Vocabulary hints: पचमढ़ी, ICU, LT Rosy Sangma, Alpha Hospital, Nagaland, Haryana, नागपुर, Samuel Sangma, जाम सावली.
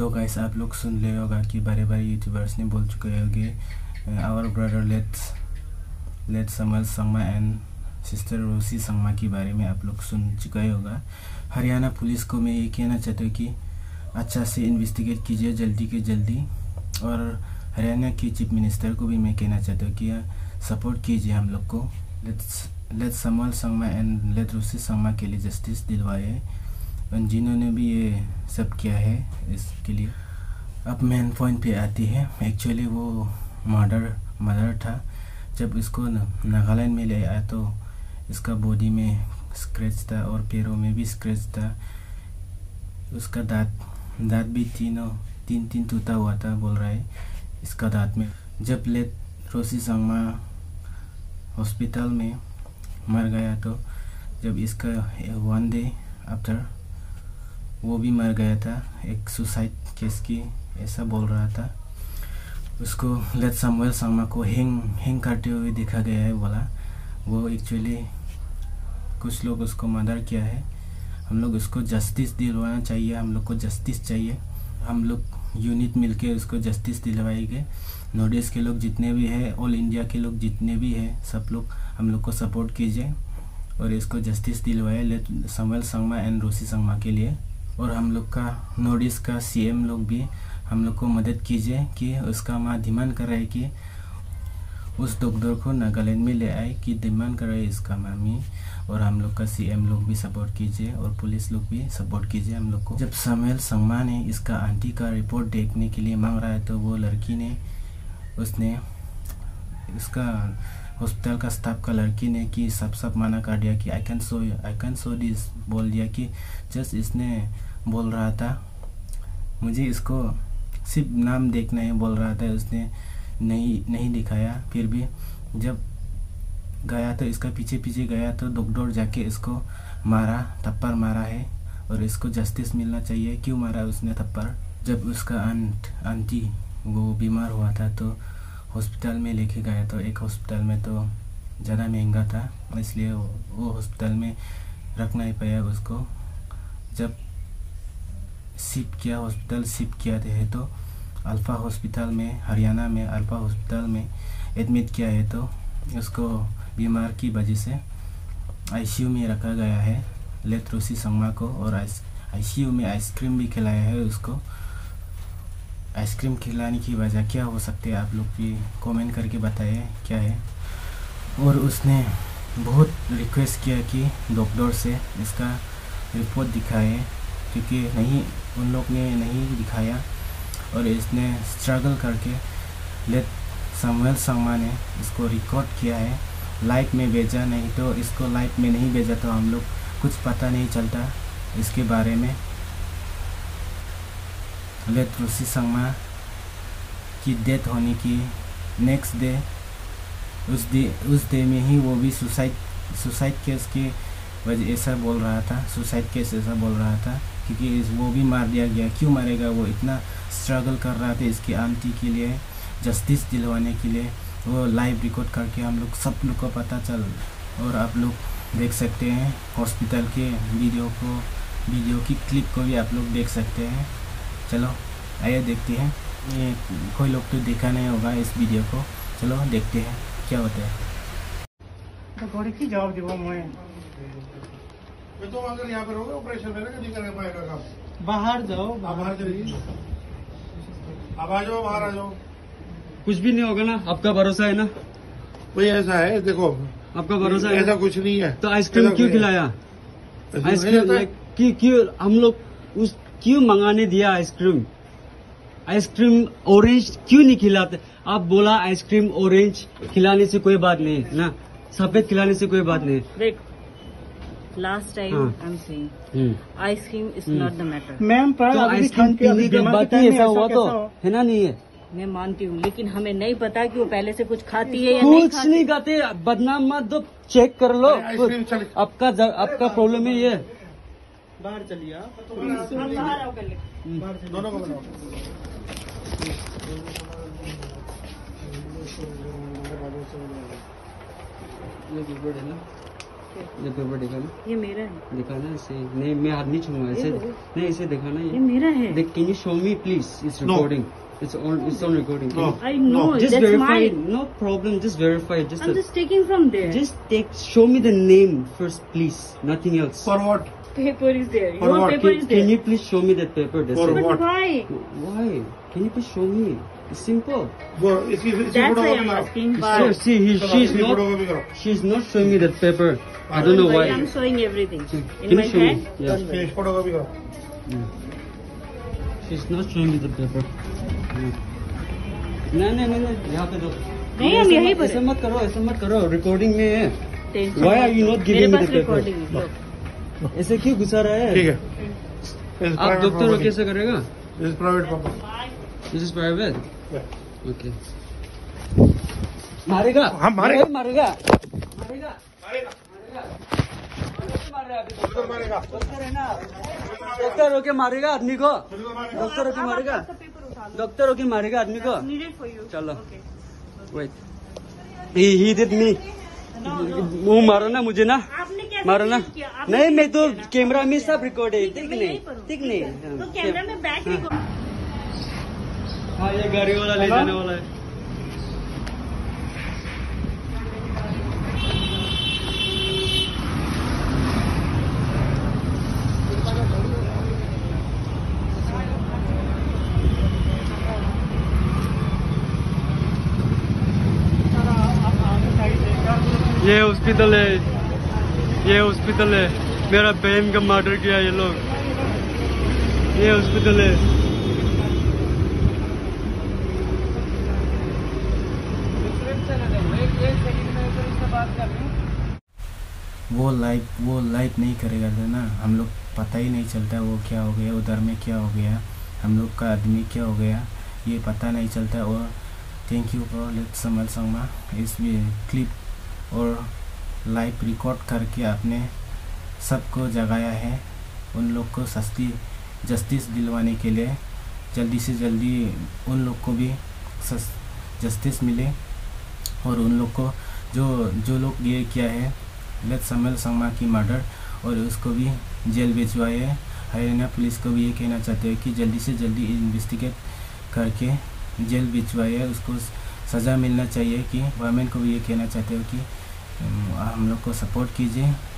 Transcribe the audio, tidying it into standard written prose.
तो गाइस आप लोग सुन ले होगा कि बारे बारे यूट्यूबर्स ने बोल चुके होंगे our brother late Samuel Sangma and sister Rosy Sangma के बारे में आप लोग सुन चुके होगा। हरियाणा पुलिस को मैं ये कहना चाहता हूँ कि अच्छा से इन्वेस्टिगेट कीजिए जल्दी के जल्दी। और हरियाणा के चीफ मिनिस्टर को भी मैं कहना चाहता हूँ कि सपोर्ट कीजिए हम लोग को, late Samuel Sangma and late Rosy Sangma के लिए जस्टिस दिलवाए जिन्होंने भी ये सब किया है। इसके लिए अब मेन पॉइंट पे आती है। एक्चुअली वो मर्डर था। जब इसको नागालैंड में ले आया तो इसका बॉडी में स्क्रैच था और पैरों में भी स्क्रैच था। उसका दांत भी तीन टूटा हुआ था बोल रहा है इसका दांत में। जब लेट रोसी संगमा हॉस्पिटल में मर गया तो जब इसका 1 डे आफ्टर वो भी मर गया था, एक सुसाइड केस की ऐसा बोल रहा था। उसको लेट सैमुअल संगमा को हैंग करते हुए देखा गया है बोला। वो एक्चुअली कुछ लोग उसको मर्डर किया है। हम लोग उसको जस्टिस दिलवाना चाहिए, हम लोग को जस्टिस चाहिए। हम लोग यूनिट मिलके उसको जस्टिस दिलवाएंगे। नॉर्थ ईस्ट के लोग जितने भी हैं, ऑल इंडिया के लोग जितने भी हैं, सब लोग हम लोग को सपोर्ट कीजिए और इसको जस्टिस दिलवाए late Samuel Sangma and Rosy Sangma के लिए। और हम लोग का नॉर्थ ईस्ट का सीएम लोग भी हम लोग को मदद कीजिए कि उसका माँ डिमांड कर रहा है कि उस डॉक्टर को नागालैंड में ले आए कि डिमांड कर रहा है इसका मामी। और हम लोग का सीएम लोग भी सपोर्ट कीजिए और पुलिस लोग भी सपोर्ट कीजिए हम लोग को। जब सैमुअल संगमा ने इसका आंटी का रिपोर्ट देखने के लिए मांग रहा है तो वो लड़की ने उसने इसका हॉस्पिटल का स्टाफ का लड़की ने कि सब मना कर दिया कि आई कैन शो दिस बोल दिया कि जस्ट इसने बोल रहा था मुझे इसको सिर्फ नाम देखना है बोल रहा था। उसने नहीं दिखाया। फिर भी जब गया तो इसका पीछे गया तो दौड़ जाके इसको थप्पड़ मारा है और इसको जस्टिस मिलना चाहिए। क्यों मारा उसने थप्पड़? जब उसका आंटी वो बीमार हुआ था तो हॉस्पिटल में लेके गया तो एक हॉस्पिटल में तो ज़्यादा महंगा था इसलिए वो हॉस्पिटल में रखना ही पाया उसको। जब हॉस्पिटल शिफ्ट किया है तो अल्फा हॉस्पिटल में, हरियाणा में अल्फा हॉस्पिटल में एडमिट किया है तो उसको बीमार की वजह से आईसीयू में रखा गया है लेट रोसी संगमा को। और आईसीयू में आइसक्रीम भी खिलाया है उसको। आइसक्रीम खिलाने की वजह क्या हो सकती है आप लोग भी कमेंट करके बताइए क्या है। और उसने बहुत रिक्वेस्ट किया कि डॉक्टर से इसका रिपोर्ट दिखाए क्योंकि नहीं उन लोग ने नहीं दिखाया। और इसने स्ट्रगल करके लेट सैमुअल संगमा ने इसको रिकॉर्ड किया है, लाइव में भेजा। नहीं तो इसको लाइव में नहीं भेजा तो हम लोग कुछ पता नहीं चलता इसके बारे में। लेट रोसी संगमा की डेथ होने की नेक्स्ट डे उस डे में ही वो भी सुसाइड केस की वजह ऐसा बोल रहा था। क्योंकि वो भी मार दिया गया। क्यों मारेगा? वो इतना स्ट्रगल कर रहा था इसकी आंटी के लिए जस्टिस दिलवाने के लिए। वो लाइव रिकॉर्ड करके हम लोग सब लोग को पता चल। और आप लोग देख सकते हैं हॉस्पिटल के वीडियो की क्लिप को भी आप लोग देख सकते हैं। चलो आइए देखते हैं। ये कोई लोग तो देखा नहीं होगा इस वीडियो को, चलो देखते हैं क्या होता है। तो जवाब दे मैं तो अगर यहाँ पर होगा ऑपरेशन में नहीं करना पाएगा काम। बाहर जाओ, बाहर चलिए। अब आ जाओ, बाहर आ जाओ। कुछ भी नहीं होगा ना, आपका भरोसा है ना? कोई ऐसा है देखो आपका भरोसा है, ऐसा कुछ नहीं है। तो आइसक्रीम क्यों खिलाया? आइसक्रीम क्यों हम लोग उस क्यों मंगाने दिया? आइसक्रीम ऑरेंज क्यों नहीं खिलाते? आप बोला आइसक्रीम ऑरेंज खिलाने से कोई बात नहीं ना, सफेद खिलाने से कोई बात नहीं। देख last time I am saying ice cream is not the matter ma'am. पर आइसक्रीम पीने के बाद ऐसा हुआ तो है ना? नहीं है, मैं मानती हूँ, लेकिन हमें नहीं पता कि वो पहले से कुछ खाती है या नहीं। कुछ नहीं खाते, बदनाम मत दो, चेक कर लो। आपका प्रॉब्लम है ये। बाहर चलिए आप, बाहर आओ, कर ले दोनों को बनाओ। ये बिल्कुल है ना, ये मेरा है, दिखाना इसे। नहीं मैं हाथ नहीं छूंगा इसे, नहीं इसे दिखाना ये मेरा है। Can you show me please, it's recording, it's on recording. No, I know. Just that's verify. Mine. No problem. Just verify. Just. I'm just taking from there. Just take. Show me the name first, please. Nothing else. For what? Paper is there. For your what? Paper is there. Can you please show me that paper? That's for it. What? But why? Why? Can you please show me? It's simple. Well, if that's why I'm asking. Sir, see, she's not showing me that paper. I don't know why. I'm showing everything. In my hand. Yes. Please photocopy karo. She's not showing me the paper. नहीं यहाँ पे दो, नहीं हम यही पर। ऐसा मत करो, ऐसा मत करो, रिकॉर्डिंग में है। Why are you not giving me the paper? ऐसे क्यों गुस्सा रहा है? ठीक है, आप डॉक्टर कैसे करेगा? This is private property. This is private. Okay. मारेगा? हाँ मारेगा, मारेगा, मारेगा, मारेगा। डॉक्टर है ना, डॉक्टर होके मारेगा आदमी को, डॉक्टर होके मारेगा, डॉक्टर होके मारेगा आदमी को। चलो वेट, ही डिड मी, वो मारो ना मुझे ना, मारो ना। नहीं मैं तो कैमरा में सब रिकॉर्ड है, ठीक नहीं, ठीक नहीं। हाँ ये गाड़ी वाला ले जाने वाला है। ये हॉस्पिटल है, ये हॉस्पिटल है, मेरा बहन का मर्डर किया ये लोग। ये हॉस्पिटल है, वो लाइक नहीं करेगा ना। हम लोग पता ही नहीं चलता है वो क्या हो गया, उधर में क्या हो गया, हम लोग का आदमी क्या हो गया, ये पता नहीं चलता। और thank you for LT Samuel Sangma, इसमें क्लिप और लाइव रिकॉर्ड करके आपने सबको जगाया है। उन लोग को सस्ती जस्टिस दिलवाने के लिए जल्दी से जल्दी उन लोग को भी जस्टिस मिले, और उन लोग को जो लोग ये किया है LT Samuel Sangma की मर्डर, और उसको भी जेल भिजवाए है। हरियाणा पुलिस को भी ये कहना चाहते हैं कि जल्दी से जल्दी इन्वेस्टिगेट करके जेल भिजवाए है, उसको सज़ा मिलना चाहिए। कि गवर्नमेंट को भी ये कहना चाहते हो कि हम लोग को सपोर्ट कीजिए।